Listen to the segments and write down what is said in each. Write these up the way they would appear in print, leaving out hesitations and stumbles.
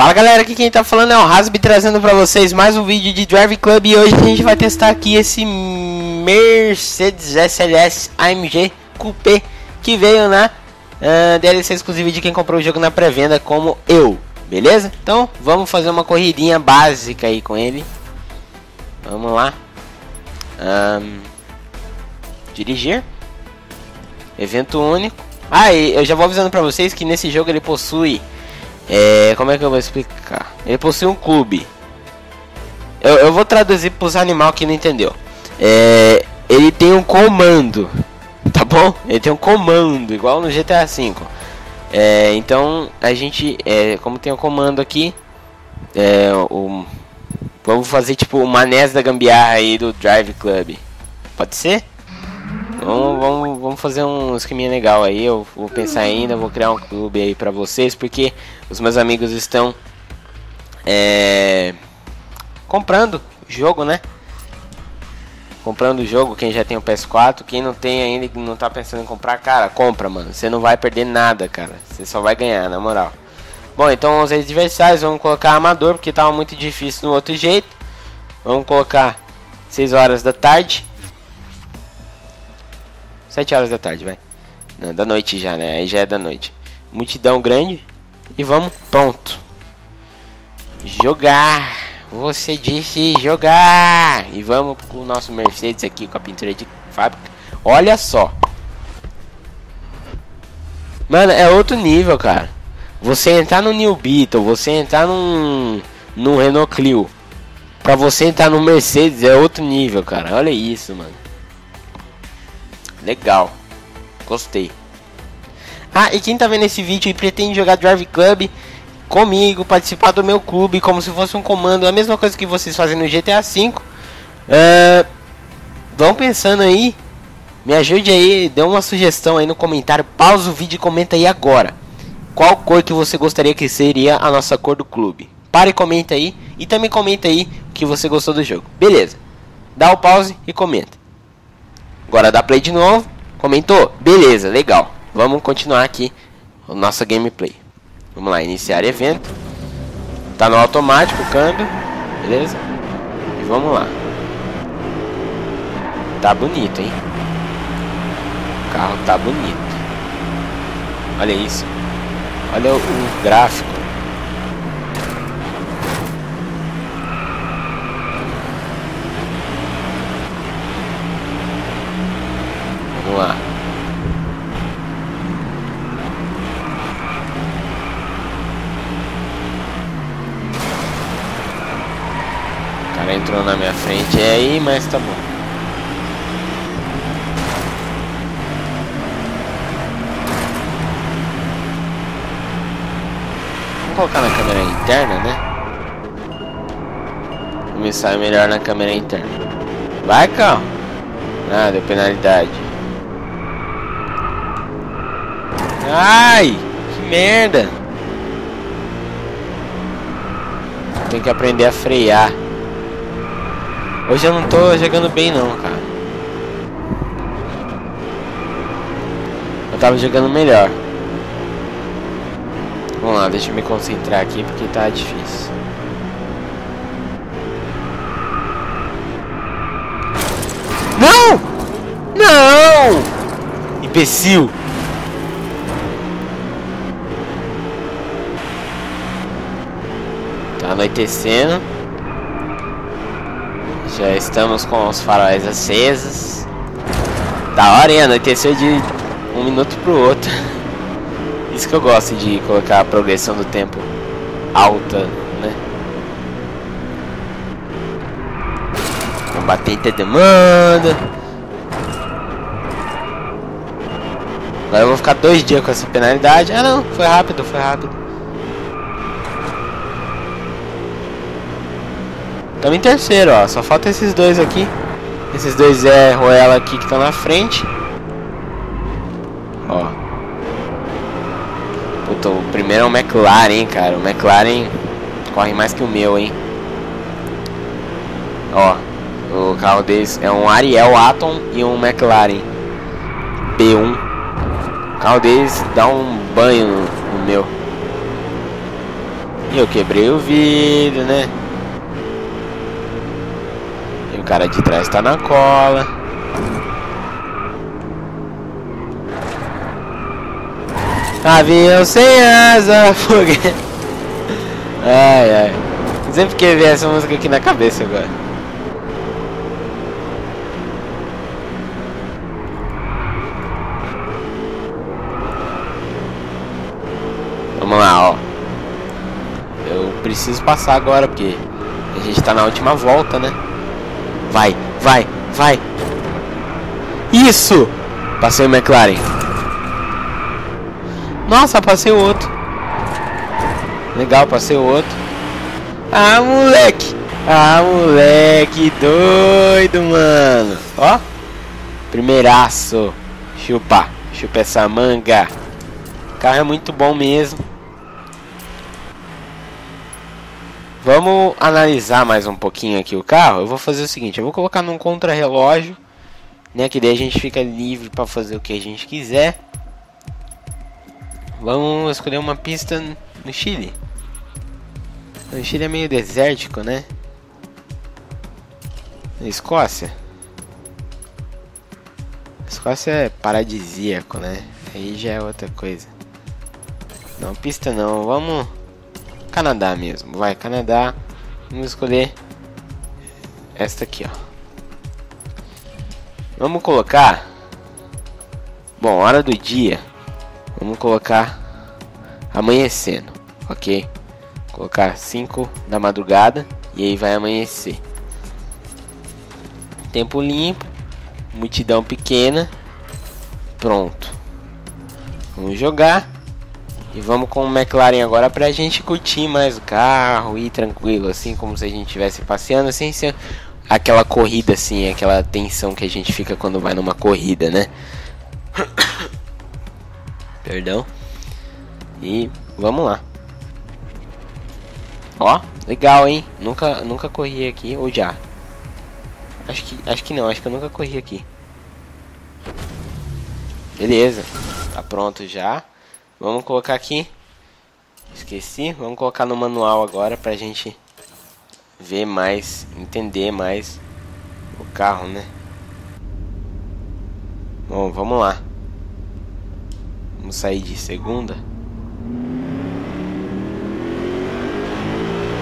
Fala galera, aqui quem tá falando é o Rasby, trazendo pra vocês mais um vídeo de Drive Club. E hoje a gente vai testar aqui esse Mercedes SLS AMG Coupé, que veio na DLC exclusiva de quem comprou o jogo na pré-venda, como eu, beleza? Então vamos fazer uma corridinha básica aí com ele. Vamos lá. Dirigir. Evento único. Ah, e eu já vou avisando pra vocês que nesse jogo ele possui... como é que eu vou explicar? Ele possui um clube. Eu vou traduzir para os animais que não entendeu. Ele tem um comando, tá bom? Ele tem um comando, igual no GTA V. Então a gente, como tem um comando aqui, vamos fazer tipo o manés da gambiarra aí do Drive Club. Pode ser? Vamos fazer um esqueminha legal aí. Eu vou pensar ainda, vou criar um clube aí pra vocês, porque os meus amigos estão comprando o jogo, né? Comprando o jogo, quem já tem o PS4, quem não tem ainda, não tá pensando em comprar, cara, compra, mano. Você não vai perder nada, cara. Você só vai ganhar, na moral. Bom, então os adversários, vamos colocar amador, porque tava muito difícil do outro jeito. Vamos colocar 6 horas da tarde. 7 horas da tarde, vai. Não, da noite já, né? Aí já é da noite. Multidão grande. E vamos, pronto. Jogar. Você disse jogar. E vamos com o nosso Mercedes aqui, com a pintura de fábrica. Olha só. Mano, é outro nível, cara. Você entrar no New Beetle, você entrar num Renault Clio, pra você entrar no Mercedes é outro nível, cara. Olha isso, mano. Legal, gostei. Ah, e quem tá vendo esse vídeo e pretende jogar Drive Club comigo, participar do meu clube como se fosse um comando, a mesma coisa que vocês fazem no GTA V, vão pensando aí, me ajude aí, dê uma sugestão aí no comentário, pausa o vídeo e comenta aí agora qual cor que você gostaria que seria a nossa cor do clube. Para e comenta aí, e também comenta aí que você gostou do jogo, beleza? Dá o pause e comenta. Agora dá play de novo, comentou, beleza, legal. Vamos continuar aqui o nosso gameplay. Vamos lá, iniciar evento. Tá no automático, câmbio, beleza? E vamos lá. Tá bonito, hein? O carro tá bonito. Olha isso. Olha o gráfico. Vamos lá. O cara entrou na minha frente aí, mas tá bom. Vamos colocar na câmera interna, né? Começar melhor na câmera interna. Vai, calma. Ah, deu penalidade. Ai, que merda. Tem que aprender a frear. Hoje eu não tô jogando bem não, cara. Eu tava jogando melhor. Vamos lá, deixa eu me concentrar aqui, porque tá difícil. Não! Não! Imbecil! Anoitecendo, já estamos com os faróis acesos. Da hora, hein? Anoiteceu de um minuto pro outro. Isso que eu gosto de colocar a progressão do tempo alta, né? Combater a demanda. Agora eu vou ficar 2 dias com essa penalidade. Ah, não, foi rápido, foi rápido. Estamos em terceiro, ó. Só falta esses dois aqui. Esses dois Roela aqui que estão na frente. Ó. Puta, o primeiro é o McLaren, hein, cara. O McLaren corre mais que o meu, hein. Ó. O carro deles é um Ariel Atom e um McLaren P1. O carro deles dá um banho no meu. E eu quebrei o vidro, né? E o cara de trás tá na cola. Avião sem asa, foguete. Ai, ai. Sempre que vem essa música aqui na cabeça agora. Vamos lá, ó. Eu preciso passar agora, porque a gente tá na última volta, né? Vai, vai, vai. Isso! Passei o McLaren. Nossa, passei o outro. Legal, passei o outro. Ah, moleque! Ah, moleque doido, mano. Ó. Primeiraço. Chupa. Chupa essa manga. O carro é muito bom mesmo. Vamos analisar mais um pouquinho aqui o carro. Eu vou fazer o seguinte. Eu vou colocar num contrarrelógio, né? Que daí a gente fica livre para fazer o que a gente quiser. Vamos escolher uma pista no Chile. O Chile é meio desértico, né? Na Escócia. A Escócia é paradisíaco, né? Aí já é outra coisa. Não, pista não. Vamos... Canadá mesmo. Vai, Canadá. Vamos escolher... esta aqui, ó. Vamos colocar... Bom, hora do dia... Vamos colocar amanhecendo, ok? Colocar 5 da madrugada e aí vai amanhecer. Tempo limpo, multidão pequena, pronto. Vamos jogar e vamos com o McLaren agora pra gente curtir mais o carro e ir tranquilo, assim como se a gente estivesse passeando, sem ser aquela corrida assim, aquela tensão que a gente fica quando vai numa corrida, né? Perdão. E vamos lá. Ó, legal, hein? Nunca corri aqui, ou já? Acho que não, acho que eu nunca corri aqui. Beleza. Tá pronto já. Vamos colocar aqui. Esqueci, vamos colocar no manual agora pra gente ver mais, entender mais o carro, né? Bom, vamos lá. Vamos sair de segunda.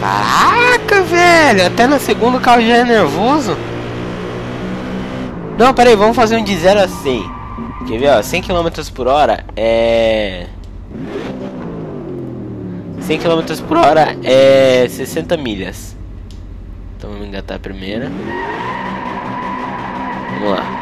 Caraca, velho. Até na segunda o carro já é nervoso. Não, peraí. Vamos fazer um de 0 a 100. Quer ver, ó. 100 km por hora é... 100 km por hora é 60 milhas. Então vamos engatar a primeira. Vamos lá.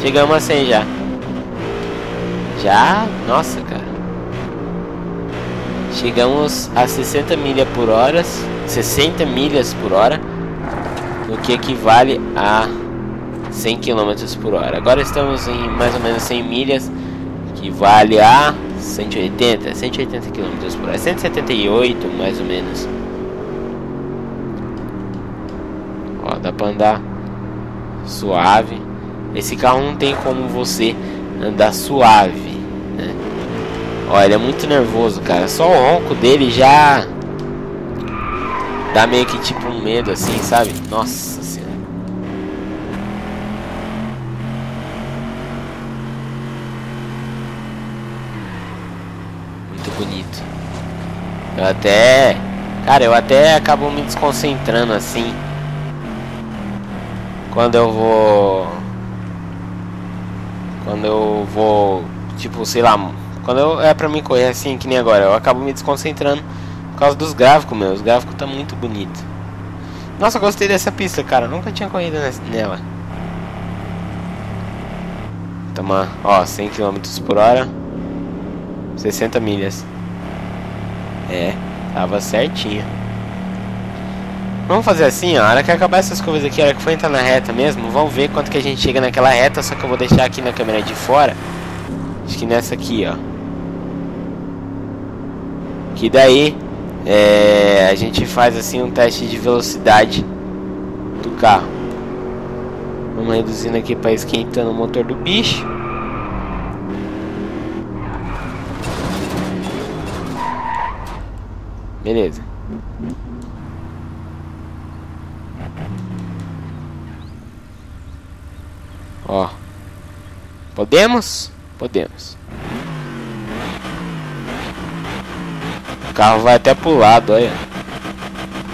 Chegamos a 100 já. Já? Nossa, cara. Chegamos a 60 milhas por hora. 60 milhas por hora. O que equivale a 100 km por hora. Agora estamos em mais ou menos 100 milhas. Que vale a 180. 180 km por hora. 178 mais ou menos. Ó, dá pra andar suave. Esse carro não tem como você andar suave, né? Ó, ele é muito nervoso, cara. Só o ronco dele já dá meio que tipo um medo assim, sabe? Nossa senhora. Muito bonito. Eu até... Cara, eu até acabo me desconcentrando assim quando eu vou... tipo, sei lá, quando é pra mim correr assim, que nem agora, eu acabo me desconcentrando por causa dos gráficos, meu. Os gráficos tá muito bonito. Nossa, gostei dessa pista, cara. Nunca tinha corrido nela. Toma, ó, 100 km por hora. 60 milhas. É, tava certinho. Vamos fazer assim, ó, a hora que acabar essas coisas aqui, a hora que for entrar na reta mesmo, vamos ver quanto que a gente chega naquela reta, só que eu vou deixar aqui na câmera de fora. Acho que nessa aqui, ó. Que daí, a gente faz assim um teste de velocidade do carro. Vamos reduzindo aqui para esquentando o motor do bicho. Beleza. Ó. Podemos? Podemos. O carro vai até pro lado, olha.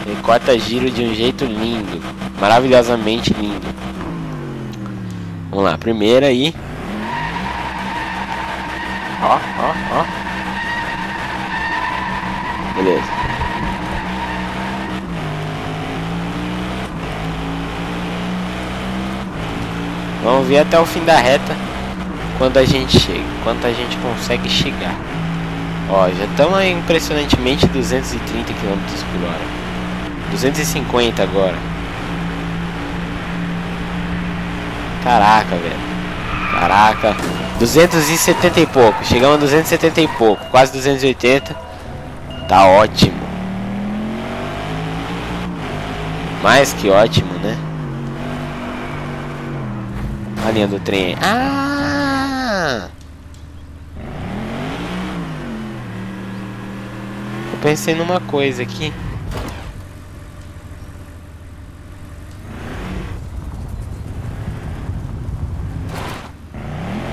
Ele corta giro de um jeito lindo. Maravilhosamente lindo. Vamos lá, primeira aí. Ó, ó, ó. Beleza. Vamos ver até o fim da reta. Quando a gente chega. Quanto a gente consegue chegar. Ó, já estamos impressionantemente 230 km por hora. 250 agora. Caraca, velho. Caraca. 270 e pouco. Chegamos a 270 e pouco. Quase 280. Tá ótimo. Mais que ótimo, né? A linha do trem. Ah! Eu pensei numa coisa aqui.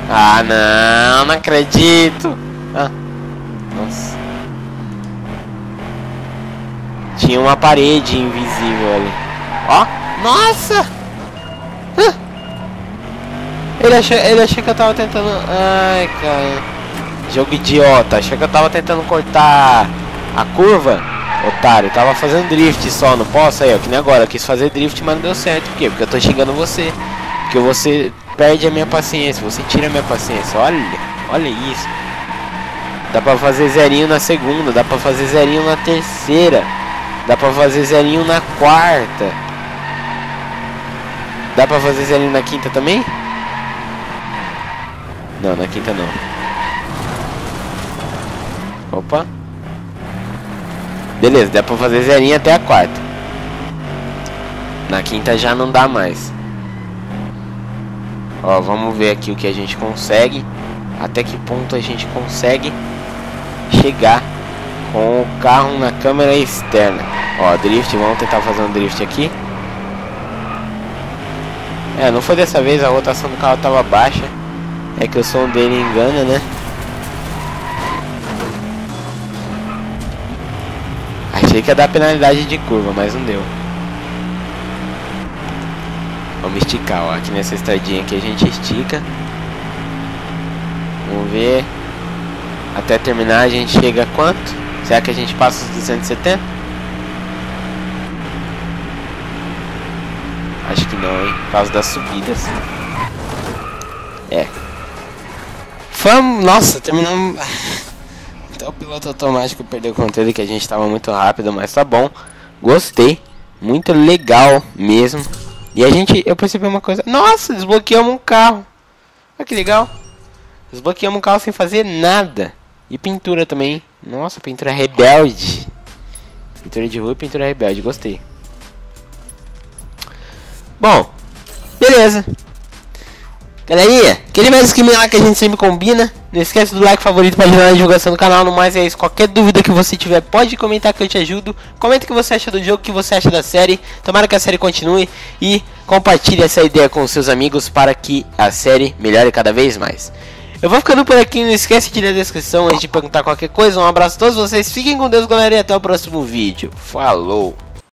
Ah, não, não acredito. Ah, nossa. Tinha uma parede invisível ali. Ó, oh, nossa! Ah. Ele achou que eu tava tentando... Ai, cara. Jogo idiota. Achou que eu tava tentando cortar a curva. Otário, eu tava fazendo drift só, não posso? Aí, ó, que nem agora. Eu quis fazer drift, mas não deu certo. Por quê? Porque eu tô xingando você. Porque você... perde a minha paciência, você tira a minha paciência. Olha, olha isso. Dá pra fazer zerinho na segunda, dá pra fazer zerinho na terceira, dá pra fazer zerinho na quarta. Dá pra fazer zerinho na quinta também? Não, na quinta não. Opa. Beleza, dá pra fazer zerinho até a quarta. Na quinta já não dá mais. Ó, vamos ver aqui o que a gente consegue. Até que ponto a gente consegue chegar com o carro na câmera externa. Ó, drift, vamos tentar fazer um drift aqui. É, não foi dessa vez, a rotação do carro tava baixa. É que o som dele engana, né? Achei que ia dar penalidade de curva, mas não deu. Vamos esticar, ó. Aqui nessa estradinha que a gente estica. Vamos ver. Até terminar a gente chega a quanto? Será que a gente passa os 270? Acho que não, hein? Por causa das subidas. É. Fomos... Nossa, terminamos... Até o piloto automático perdeu o controle que a gente tava muito rápido, mas tá bom. Gostei. Muito legal mesmo. E a gente, eu percebi uma coisa. Nossa, desbloqueamos um carro. Olha que legal. Desbloqueamos um carro sem fazer nada. E pintura também. Nossa, pintura rebelde. Pintura de rua e pintura rebelde. Gostei. Bom, beleza. Galerinha, aquele mesmo esquema lá que a gente sempre combina. Não esquece do like, favorito para ajudar na divulgação do canal. No mais é isso, qualquer dúvida que você tiver, pode comentar que eu te ajudo. Comenta o que você acha do jogo, o que você acha da série. Tomara que a série continue. E compartilhe essa ideia com seus amigos para que a série melhore cada vez mais. Eu vou ficando por aqui, não esquece de ler a descrição antes de perguntar qualquer coisa. Um abraço a todos vocês, fiquem com Deus, galera, e até o próximo vídeo. Falou!